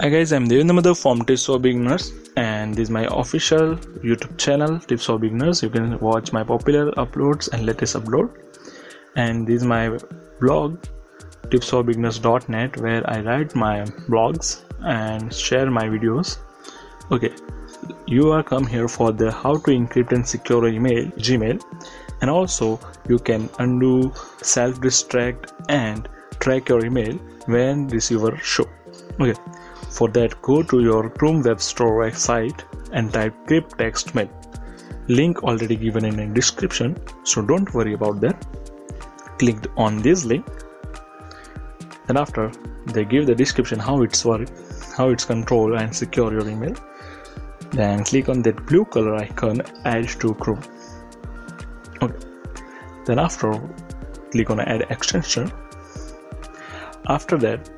Hi guys, I'm Devindamadu from Tips for Beginners, and this is my official YouTube channel Tips for Beginners. You can watch my popular uploads and latest upload. And this is my blog tipsforbeginners.net, where I write my blogs and share my videos. Okay, you are come here for the how to encrypt and secure email Gmail, and also you can undo, self-destruct and track your email when receiver show. Okay, for that go to your Chrome web store website and type Criptext mail. Link already given in the description, so don't worry about that. Click on this link, and after they give the description how it's work, how it's control and secure your email. Then click on that blue color icon, add to Chrome. Okay. Then after click on add extension. After that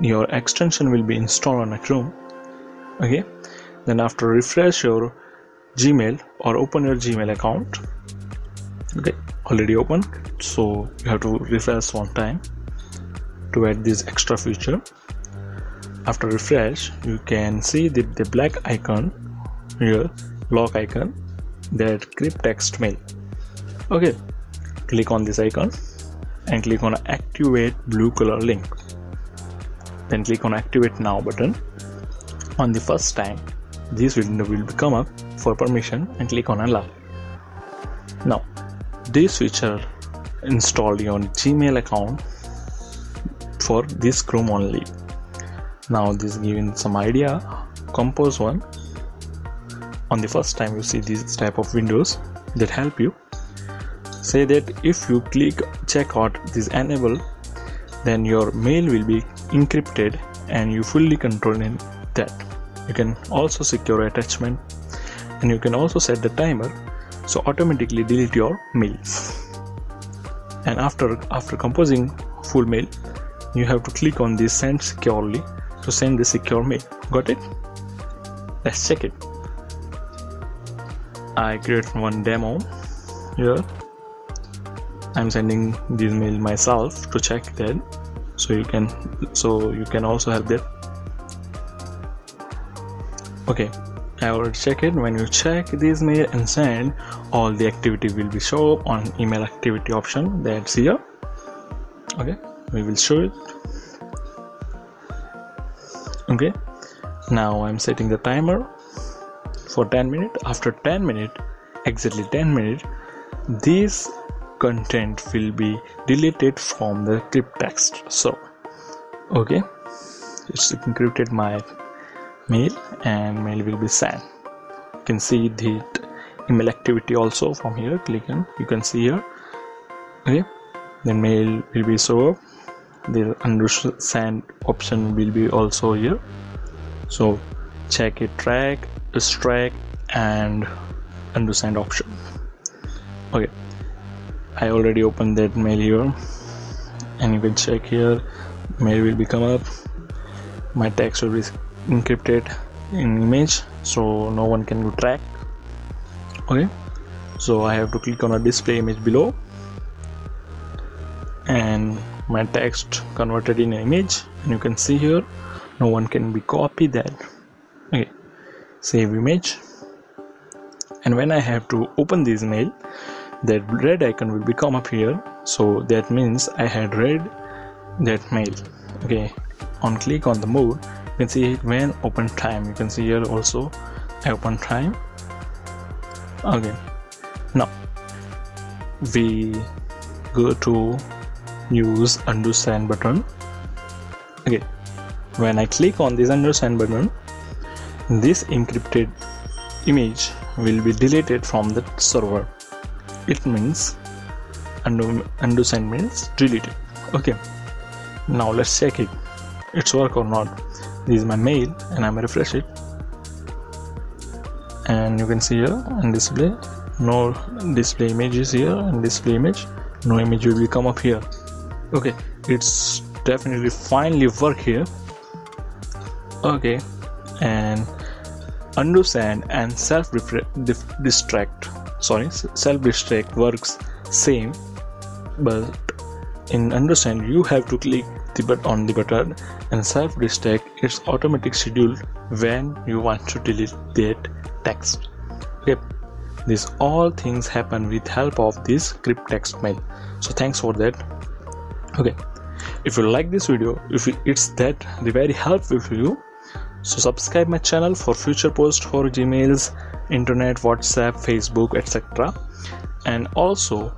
your extension will be installed on a Chrome. Okay, then after refresh your Gmail or open your Gmail account. Okay, already open, so you have to refresh one time to add this extra feature. After refresh, you can see the black icon here, lock icon, that Criptext mail. Okay, click on this icon and click on activate blue color link. Then click on activate now button. On the first time this window will come up for permission, and click on allow. Now this feature installed on Gmail account for this Chrome only. Now this giving some idea, compose one. On the first time you see these type of windows that help you say that if you click checkout this enable, then your mail will be encrypted and you fully control in that. You can also secure attachment, and you can also set the timer, so automatically delete your mails. And after composing full mail, you have to click on this send securely to send the secure mail. Got it? Let's check it. I create one demo here. I'm sending this mail myself to check that, so you can also help that. Okay, I already check it. When you check this mail and send, all the activity will be show up on email activity option, that's here. Okay, we will show it. Okay, now I'm setting the timer for 10 minutes. After 10 minutes, exactly 10 minutes, this content will be deleted from the Criptext. So okay, it's encrypted my mail and mail will be sent. You can see the email activity also from here. Click on, you can see here. Okay, the mail will be show up. The undo send option will be also here. So check it, track, distract and undo send option. Okay, I already opened that mail here, and you can check here. Mail will become up. My text will be encrypted in image, so no one can go track. Okay, so I have to click on a display image below, and my text converted in an image, and you can see here no one can be copy that. Okay, save image, and when I have to open this mail, that red icon will become up here, so that means I had read that mail. Okay, on click on the more, you can see it when open time. You can see here also I open time. Okay, now we go to use undo send button. Okay, when I click on this undo send button, this encrypted image will be deleted from the server. It means undo send means delete it. Okay, now let's check it, it's work or not. This is my mail, and I'm refresh it, and you can see here and display, no display image is here, and display image, no image will come up here. Okay, it's definitely finally work here. Okay, and undo send and self-destruct works same, but in undo send you have to click the but on the button and serve this tag its automatic schedule when you want to delete that text. Okay, these all things happen with help of this Criptext mail. So thanks for that. Okay, if you like this video, if it's that very helpful for you, so subscribe my channel for future posts for Gmails, internet, WhatsApp, Facebook, etc. And also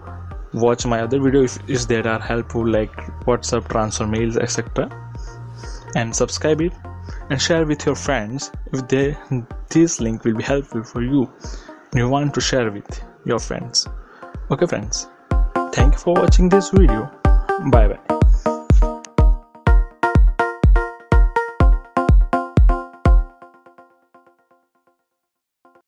watch my other video if that are helpful, like WhatsApp transfer mails, etc. And subscribe it and share with your friends if this link will be helpful for you and you want to share with your friends. Okay friends, thank you for watching this video. Bye bye.